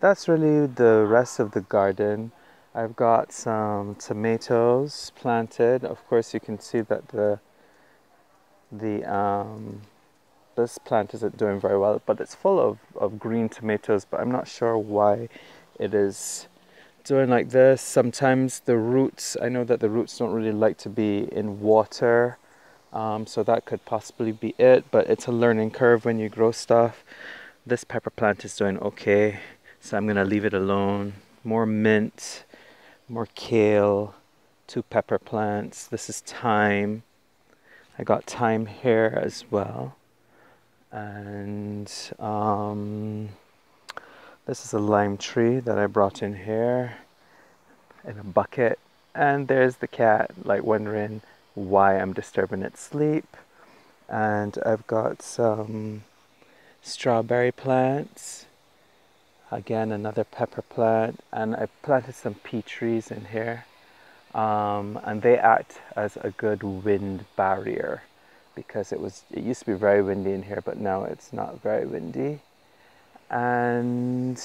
That's really the rest of the garden. I've got some tomatoes planted. Of course, you can see that this plant isn't doing very well, but it's full of green tomatoes, but I'm not sure why it is doing like this. Sometimes the roots, I know that the roots don't really like to be in water, so that could possibly be it, but it's a learning curve when you grow stuff. This pepper plant is doing okay, so I'm gonna leave it alone. More mint, more kale, 2 pepper plants. This is thyme. I got thyme here as well. And this is a lime tree that I brought in here in a bucket. And there's the cat, like, wondering why I'm disturbing its sleep. And I've got some strawberry plants. Again, another pepper plant. And I planted some pea trees in here. And they act as a good wind barrier, because it used to be very windy in here, but now it's not very windy. And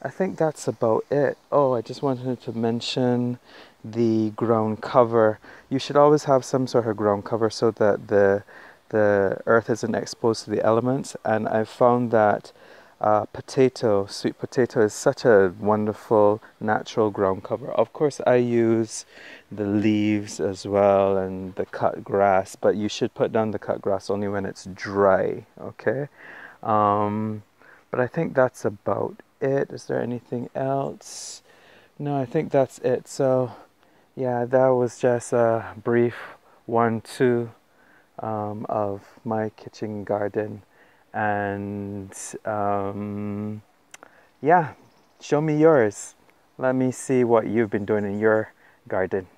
I think that's about it. Oh, I just wanted to mention the ground cover. You should always have some sort of ground cover so that the earth isn't exposed to the elements. And I found that sweet potato is such a wonderful natural ground cover. Of course, I use the leaves as well and the cut grass, but you should put down the cut grass only when it's dry, okay? But I think that's about it. Is there anything else? No, I think that's it. So yeah, that was just a brief 1-2 of my kitchen garden. And yeah, show me yours. Let me see what you've been doing in your garden.